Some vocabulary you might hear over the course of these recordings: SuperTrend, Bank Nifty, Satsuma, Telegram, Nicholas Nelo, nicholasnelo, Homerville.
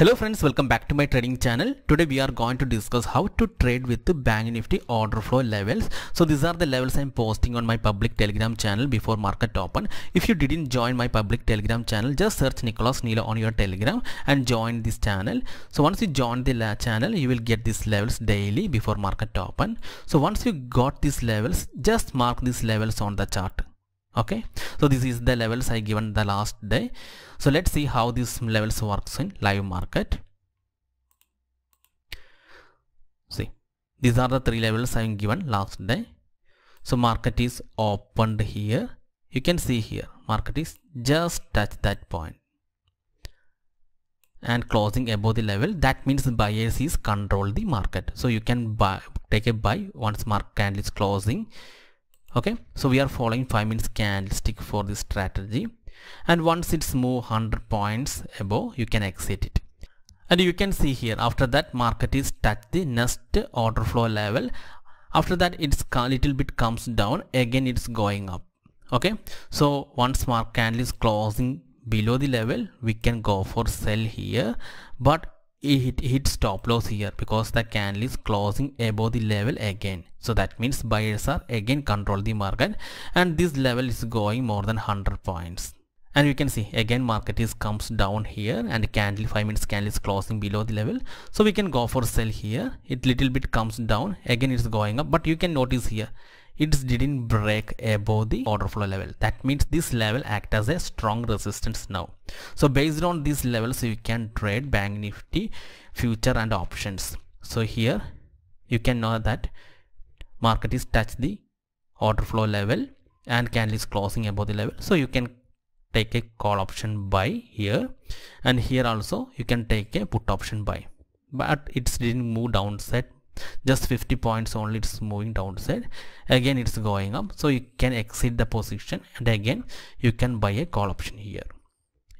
Hello friends, welcome back to my trading channel. Today we are going to discuss how to trade with the Bank Nifty order flow levels. So these are the levels I am posting on my public Telegram channel before market open. If you didn't join my public Telegram channel, just search nicholasnelo on your Telegram and join this channel. So once you join the channel, you will get these levels daily before market open. So once you got these levels, just mark these levels on the chart. Okay, so this is the levels I given the last day. So let's see how these levels works in live market. See, these are the three levels I have given last day. So market is opened here. You can see here, market is just touched that point and closing above the level. That means buyers is control the market. So you can buy, take a buy once market candle is closing. Okay, so we are following 5 minutes candlestick for this strategy, and once it's move 100 points above, you can exit it. And you can see here, after that market is touched the next order flow level. After that it's a little bit comes down, again it's going up. Okay, so once market candle is closing below the level, we can go for sell here, but it hit stop loss here because the candle is closing above the level again. So that means buyers are again control the market, and this level is going more than 100 points. And you can see again market is comes down here, and candle 5 minutes candle is closing below the level. So we can go for sell here. It little bit comes down, again it's going up, but you can notice here it didn't break above the order flow level. That means this level acts as a strong resistance now. So based on these levels, you can trade Bank Nifty future and options. So here you can know that market is touched the order flow level and candle is closing above the level. So you can take a call option buy here, and here also you can take a put option buy, but it didn't move downside. Just 50 points only it's moving downside, again it's going up. So you can exit the position, and again you can buy a call option here.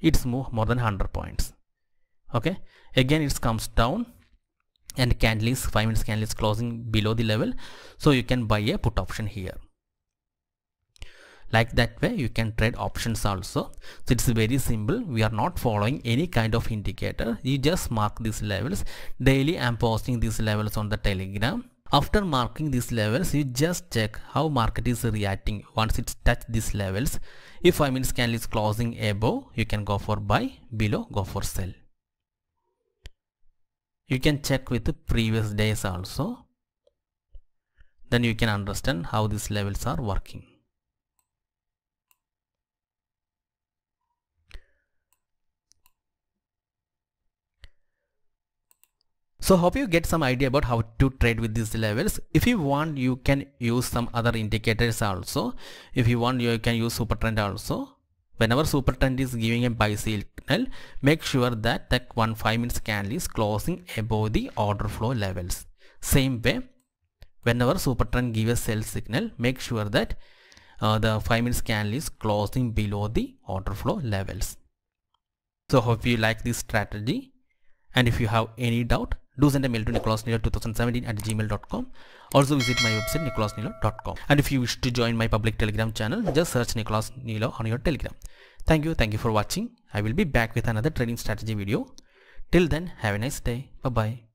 It's moved more than 100 points. Okay, again it comes down, and candle is 5 minutes candle is closing below the level. So you can buy a put option here. Like that way you can trade options also. So it's very simple. We are not following any kind of indicator. You just mark these levels. Daily I am posting these levels on the Telegram. After marking these levels, you just check how market is reacting once it's touched these levels. If 5 minutes candle is closing above, you can go for buy, below go for sell. You can check with the previous days also. Then you can understand how these levels are working. So hope you get some idea about how to trade with these levels. If you want, you can use some other indicators also. If you want, you can use SuperTrend also. Whenever SuperTrend is giving a buy signal, make sure that the 1 5 minutes candle is closing above the order flow levels. Same way, whenever SuperTrend gives a sell signal, make sure that the 5 minutes candle is closing below the order flow levels. So hope you like this strategy, and if you have any doubt, do send a mail to nicholasnelo2017@gmail.com. Also visit my website nicholasnelo.com. And if you wish to join my public Telegram channel, just search Nicholas Nelo on your Telegram. Thank you for watching. I will be back with another trading strategy video. Till then, have a nice day. Bye bye.